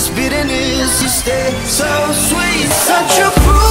this bitterness, you stay so sweet, such a fool.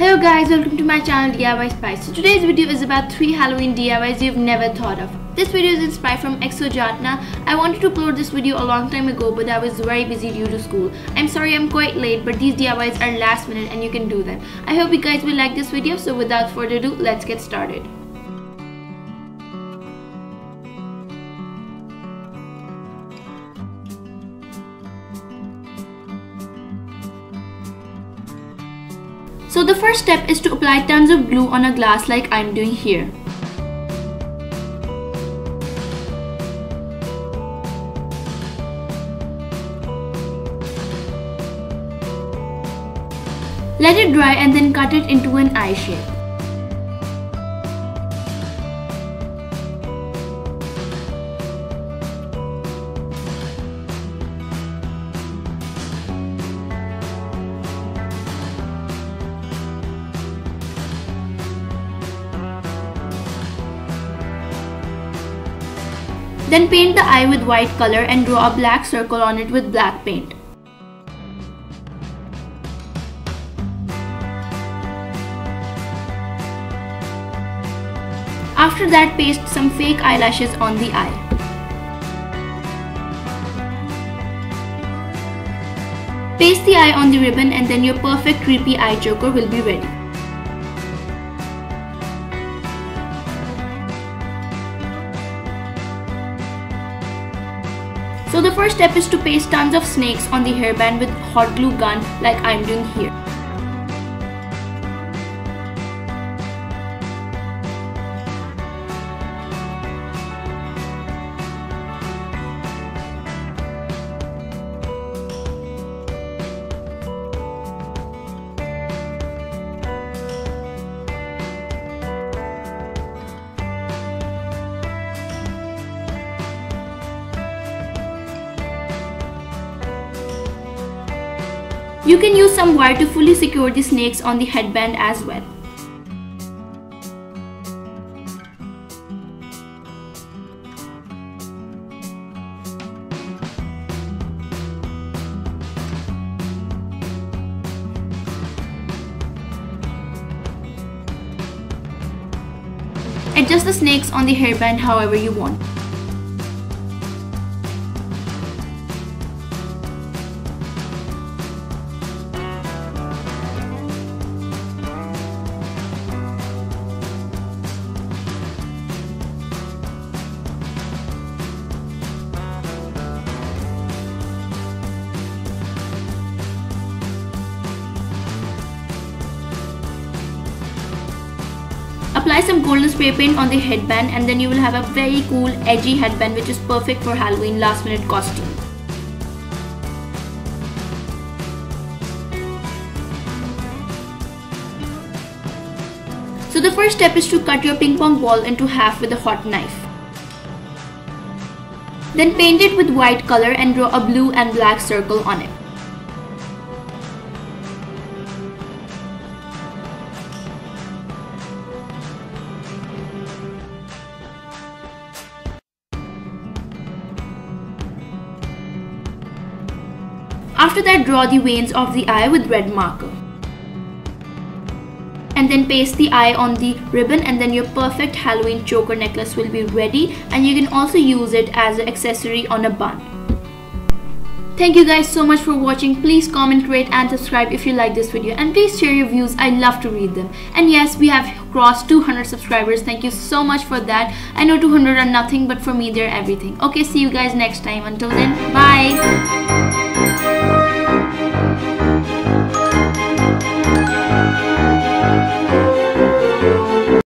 Hello guys, welcome to my channel DiySpy. So today's video is about 3 Halloween DIYs you've never thought of. This video is inspired from xoJohtna. I wanted to upload this video a long time ago, but I was very busy due to school. I'm sorry I'm quite late, but these DIYs are last minute and you can do them. I hope you guys will like this video, so without further ado, let's get started. So the first step is to apply tons of glue on a glass like I'm doing here. Let it dry and then cut it into an eye shape. Then paint the eye with white color and draw a black circle on it with black paint. After that, paste some fake eyelashes on the eye. Paste the eye on the ribbon and then your perfect creepy eye joker will be ready. So the first step is to paste tons of snakes on the hairband with hot glue gun like I'm doing here. You can use some wire to fully secure the snakes on the headband as well. Adjust the snakes on the hairband however you want. Apply some golden spray paint on the headband and then you will have a very cool, edgy headband which is perfect for Halloween last minute costume. So the first step is to cut your ping pong ball into half with a hot knife. Then paint it with white color and draw a blue and black circle on it. After that, draw the veins of the eye with red marker. And then paste the eye on the ribbon and then your perfect Halloween choker necklace will be ready, and you can also use it as an accessory on a bun. Thank you guys so much for watching. Please comment, rate and subscribe if you like this video, and please share your views. I love to read them. And yes, we have crossed 200 subscribers. Thank you so much for that. I know 200 are nothing, but for me they're everything. Okay, see you guys next time. Until then, bye.